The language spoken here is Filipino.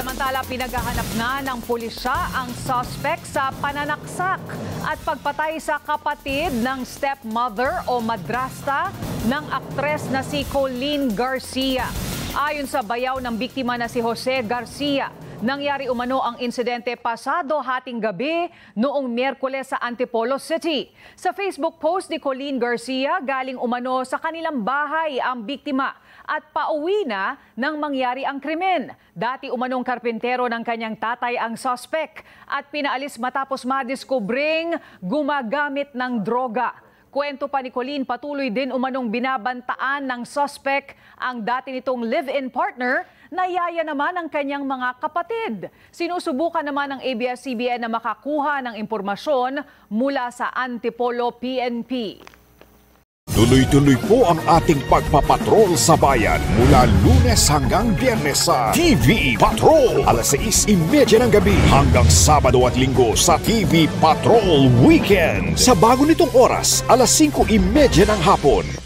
Samantala, pinaghahanap nga ng pulisya ang suspect sa pananaksak at pagpatay sa kapatid ng stepmother o madrasta ng aktres na si Coleen Garcia. Ayon sa bayaw ng biktima na si Jose Garcia, nangyari umano ang insidente pasado hating gabi noong Miyerkules sa Antipolo City. Sa Facebook post ni Coleen Garcia, galing umano sa kanilang bahay ang biktima at pauwi na nang mangyari ang krimen. Dati umanong karpintero ng kanyang tatay ang suspect at pinaalis matapos madiskubring gumagamit ng droga. Kwento pa ni Coleen, patuloy din umanong binabantaan ng suspect ang dati nitong live-in partner na yaya naman ang kanyang mga kapatid. Sinusubukan naman ng ABS-CBN na makakuha ng impormasyon mula sa Antipolo PNP. Tuloy-tuloy po ang ating pagpapatrol sa bayan mula Lunes hanggang Biyernes sa TV Patrol. Alas 6:30 ng gabi hanggang Sabado at Linggo sa TV Patrol Weekend. Sa bago nitong oras, alas 5:30 ng hapon.